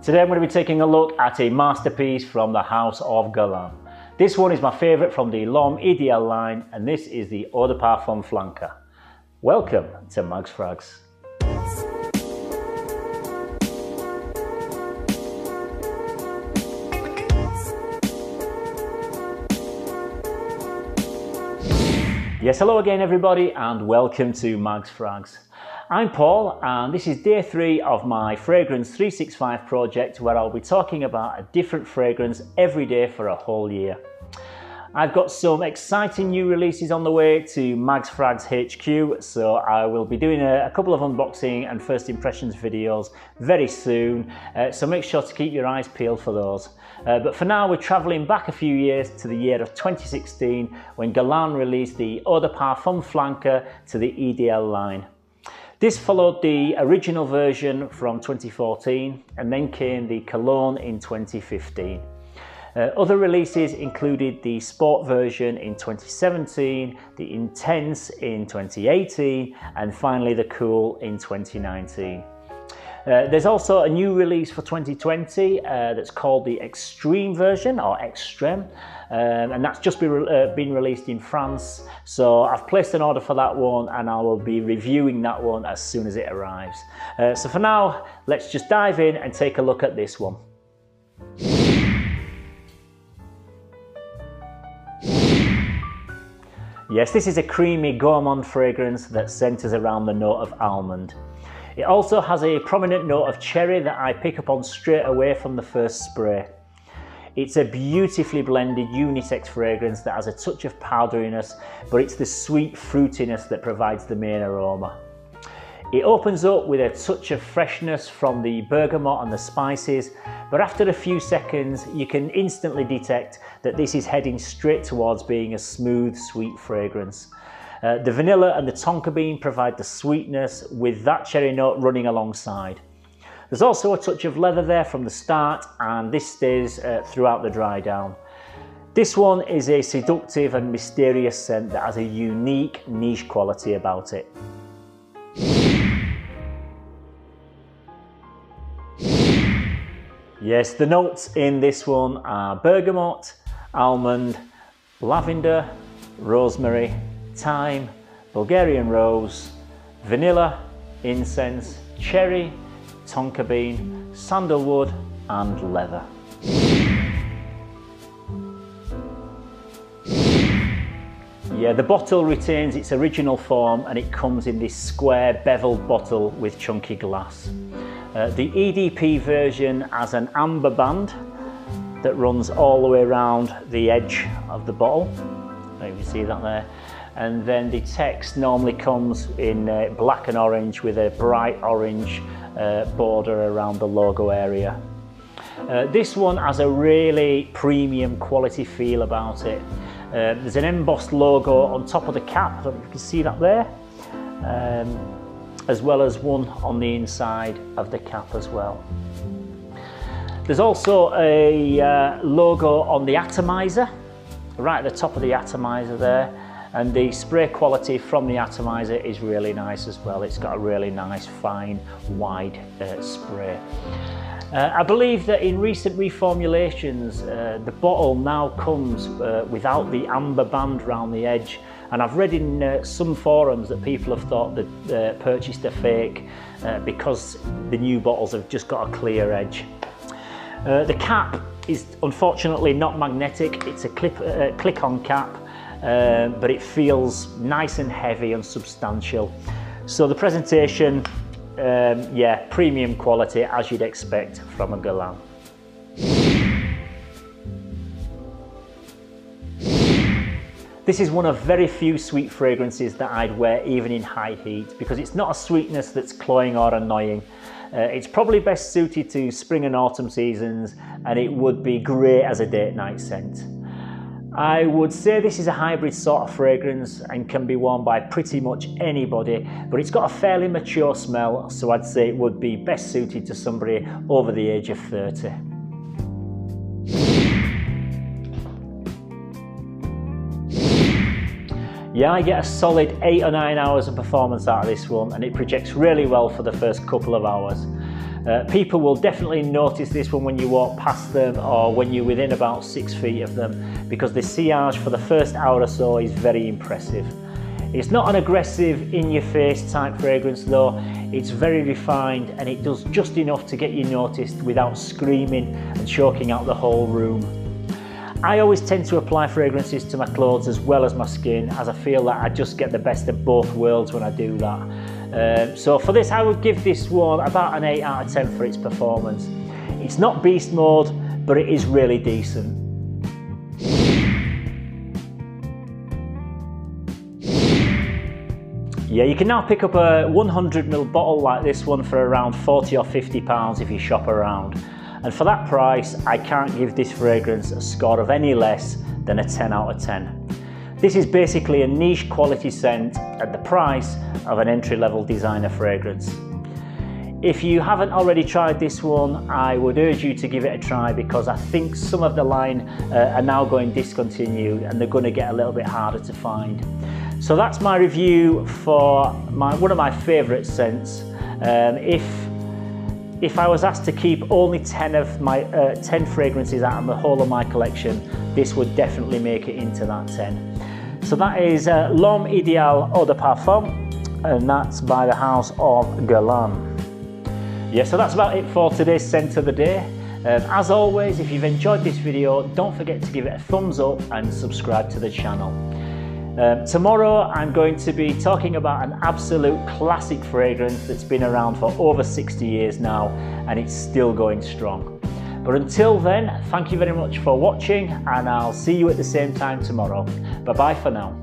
Today I'm going to be taking a look at a masterpiece from the house of Guerlain. This one is my favourite from the L'Homme Idéal line, and this is the Eau de Parfum Flanca. Welcome to Mags Frags. Yes, hello again everybody, and welcome to Mags Frags. I'm Paul, and this is day 3 of my Fragrance 365 project, where I'll be talking about a different fragrance every day for a whole year. I've got some exciting new releases on the way to Mags Frags HQ, so I will be doing a couple of unboxing and first impressions videos very soon, so make sure to keep your eyes peeled for those. But for now, we're travelling back a few years to the year of 2016, when Guerlain released the Eau de Parfum Flanca to the EDL line. This followed the original version from 2014, and then came the Cologne in 2015. Other releases included the Sport version in 2017, the Intense in 2018, and finally the Cool in 2019. There's also a new release for 2020 that's called the Extreme version, or Extreme, and that's just been released in France. So I've placed an order for that one, and I will be reviewing that one as soon as it arrives. So for now, let's just dive in and take a look at this one. Yes, this is a creamy gourmand fragrance that centres around the note of almond. It also has a prominent note of cherry that I pick up on straight away from the first spray. It's a beautifully blended unisex fragrance that has a touch of powderiness, but it's the sweet fruitiness that provides the main aroma. It opens up with a touch of freshness from the bergamot and the spices, but after a few seconds you can instantly detect that this is heading straight towards being a smooth, sweet fragrance. The vanilla and the tonka bean provide the sweetness, with that cherry note running alongside. There's also a touch of leather there from the start, and this stays throughout the dry down. This one is a seductive and mysterious scent that has a unique niche quality about it. Yes, the notes in this one are bergamot, almond, lavender, rosemary, thyme, Bulgarian rose, vanilla, incense, cherry, tonka bean, sandalwood, and leather. Yeah, the bottle retains its original form, and it comes in this square beveled bottle with chunky glass. The EDP version has an amber band that runs all the way around the edge of the bottle. I don't know if you see that there. And then the text normally comes in black and orange, with a bright orange border around the logo area. This one has a really premium quality feel about it. There's an embossed logo on top of the cap, I don't know if you can see that there, as well as one on the inside of the cap as well. There's also a logo on the atomizer, right at the top of the atomizer there. And the spray quality from the atomizer is really nice as well. It's got a really nice, fine, wide spray. I believe that in recent reformulations, the bottle now comes without the amber band round the edge. And I've read in some forums that people have thought that purchased a fake because the new bottles have just got a clear edge. The cap is unfortunately not magnetic. It's a click-on cap. But it feels nice and heavy and substantial. So the presentation, yeah, premium quality, as you'd expect from a Guerlain. This is one of very few sweet fragrances that I'd wear even in high heat, because it's not a sweetness that's cloying or annoying. It's probably best suited to spring and autumn seasons, and it would be great as a date night scent. I would say this is a hybrid sort of fragrance and can be worn by pretty much anybody, but it's got a fairly mature smell, so I'd say it would be best suited to somebody over the age of 30. Yeah, I get a solid 8 or 9 hours of performance out of this one, and it projects really well for the first couple of hours. People will definitely notice this one when you walk past them or when you're within about 6 feet of them, because the sillage for the first hour or so is very impressive. It's not an aggressive, in-your-face type fragrance though. It's very refined and it does just enough to get you noticed without screaming and choking out the whole room. I always tend to apply fragrances to my clothes as well as my skin, as I feel that I just get the best of both worlds when I do that. So for this, I would give this one about an 8 out of 10 for its performance. It's not beast mode, but it is really decent. Yeah, you can now pick up a 100ml bottle like this one for around £40 or £50 if you shop around. And for that price, I can't give this fragrance a score of any less than a 10 out of 10. This is basically a niche quality scent at the price of an entry-level designer fragrance. If you haven't already tried this one, I would urge you to give it a try, because I think some of the line are now going discontinued and they're going to get a little bit harder to find. So that's my review for one of my favourite scents. If I was asked to keep only 10 of my 10 fragrances out of the whole of my collection, this would definitely make it into that 10. So that is L'Homme Idéal Eau de Parfum, and that's by the house of Guerlain. Yeah, so that's about it for today's scent of the day. As always, if you've enjoyed this video, don't forget to give it a thumbs up and subscribe to the channel. Tomorrow I'm going to be talking about an absolute classic fragrance that's been around for over 60 years now and it's still going strong. But until then, thank you very much for watching, and I'll see you at the same time tomorrow. Bye bye for now.